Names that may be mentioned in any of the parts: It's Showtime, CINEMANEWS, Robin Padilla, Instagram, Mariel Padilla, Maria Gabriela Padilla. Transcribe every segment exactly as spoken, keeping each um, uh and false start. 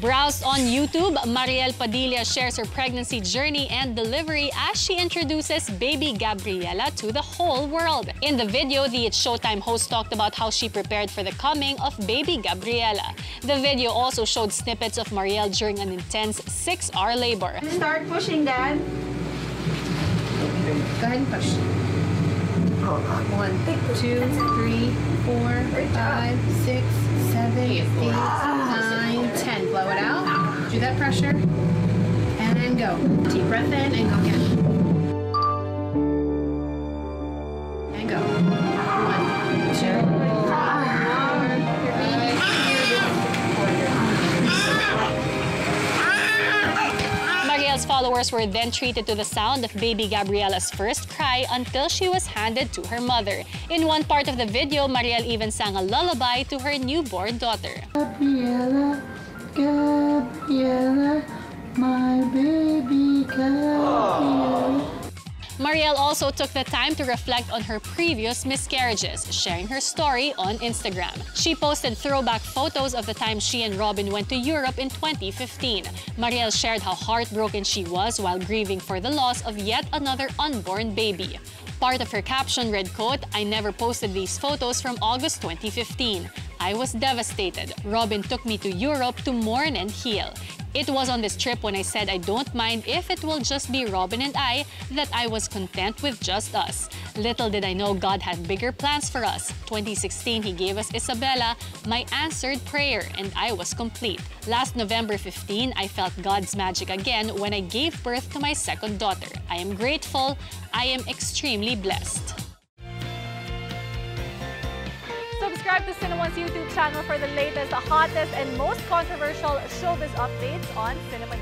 Browse on YouTube, Maria Padilla shares her pregnancy journey and delivery as she introduces baby Gabriela to the whole world. In the video, the It's Showtime host talked about how she prepared for the coming of baby Gabriela. The video also showed snippets of Maria during an intense six-hour labor. Start pushing, Dad. Go ahead and push. One, two, three, four, five, six, seven, eight, nine, ten. Blow it out. Do that pressure. And then go. Deep breath in and go again. And go. One, two, four, five. Maria's followers were then treated to the sound of baby Gabriela's first cry until she was handed to her mother. In one part of the video, Maria even sang a lullaby to her newborn daughter. Gabriela, Gabriela, my baby Gabriela. Maria also took the time to reflect on her previous miscarriages, sharing her story on Instagram. She posted throwback photos of the time she and Robin went to Europe in twenty fifteen. Maria shared how heartbroken she was while grieving for the loss of yet another unborn baby. Part of her caption read, quote, "I never posted these photos from August twenty fifteen. I was devastated. Robin took me to Europe to mourn and heal. It was on this trip when I said I don't mind if it will just be Robin and I, that I was content with just us. Little did I know God had bigger plans for us. twenty sixteen, He gave us Isabella, my answered prayer, and I was complete. Last November fifteenth, I felt God's magic again when I gave birth to my second daughter. I am grateful. I am extremely blessed." Subscribe to Cinema One's YouTube channel for the latest, the hottest, and most controversial showbiz updates on Cinema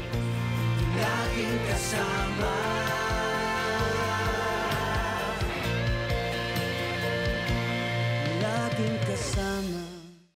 News. Kasama